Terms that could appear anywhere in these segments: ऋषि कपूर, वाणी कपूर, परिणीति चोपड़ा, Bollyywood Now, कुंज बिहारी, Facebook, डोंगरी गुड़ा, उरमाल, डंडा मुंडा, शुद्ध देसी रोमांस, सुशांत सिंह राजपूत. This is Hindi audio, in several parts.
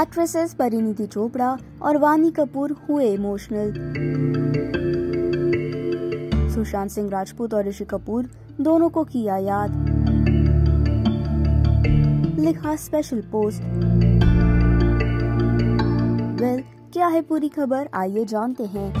एक्ट्रेसेस परिणीति चोपड़ा और वाणी कपूर हुए इमोशनल। सुशांत सिंह राजपूत और ऋषि कपूर दोनों को किया याद, लिखा स्पेशल पोस्ट। वेल, क्या है पूरी खबर, आइए जानते हैं।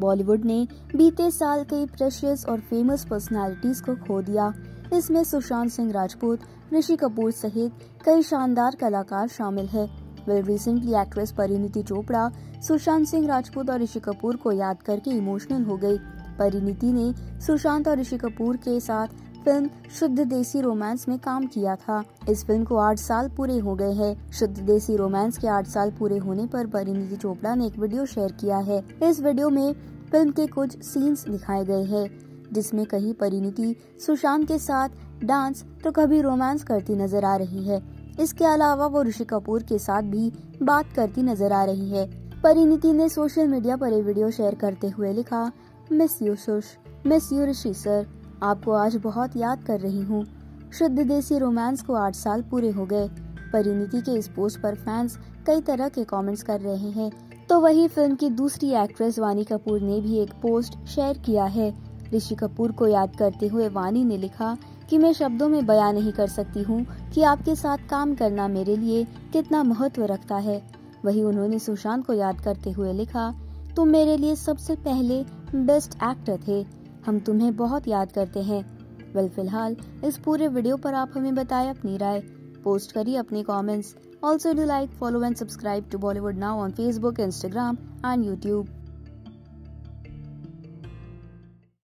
बॉलीवुड ने बीते साल कई प्रेशियस और फेमस पर्सनालिटीज को खो दिया। इसमें सुशांत सिंह राजपूत, ऋषि कपूर सहित कई शानदार कलाकार शामिल हैं। Well, recently actress परिणीति चोपड़ा सुशांत सिंह राजपूत और ऋषि कपूर को याद करके इमोशनल हो गई। परिणीति ने सुशांत और ऋषि कपूर के साथ फिल्म शुद्ध देसी रोमांस में काम किया था। इस फिल्म को 8 साल पूरे हो गए हैं। शुद्ध देसी रोमांस के 8 साल पूरे होने पर परिणीति चोपड़ा ने एक वीडियो शेयर किया है। इस वीडियो में फिल्म के कुछ सीन्स दिखाए गए हैं, जिसमें कहीं परिणीति सुशांत के साथ डांस तो कभी रोमांस करती नजर आ रही है। इसके अलावा वो ऋषि कपूर के साथ भी बात करती नजर आ रही है। परिणीति ने सोशल मीडिया पर ये वीडियो शेयर करते हुए लिखा, miss you Sush, miss you Rishi sir, आपको आज बहुत याद कर रही हूँ। शुद्ध देसी रोमांस को 8 साल पूरे हो गए। परिणीति के इस पोस्ट पर फैंस कई तरह के कमेंट्स कर रहे हैं। तो वही फिल्म की दूसरी एक्ट्रेस वाणी कपूर ने भी एक पोस्ट शेयर किया है। ऋषि कपूर को याद करते हुए वाणी ने लिखा कि मैं शब्दों में बयां नहीं कर सकती हूँ कि आपके साथ काम करना मेरे लिए कितना महत्व रखता है। वही उन्होंने सुशांत को याद करते हुए लिखा, तुम मेरे लिए सबसे पहले बेस्ट एक्टर थे, हम तुम्हें बहुत याद करते हैं। वेल, फिलहाल इस पूरे वीडियो पर आप हमें बताएं अपनी राय, पोस्ट करिए अपने comments. Also do like, follow and subscribe to Bollywood now on Facebook, Instagram and YouTube.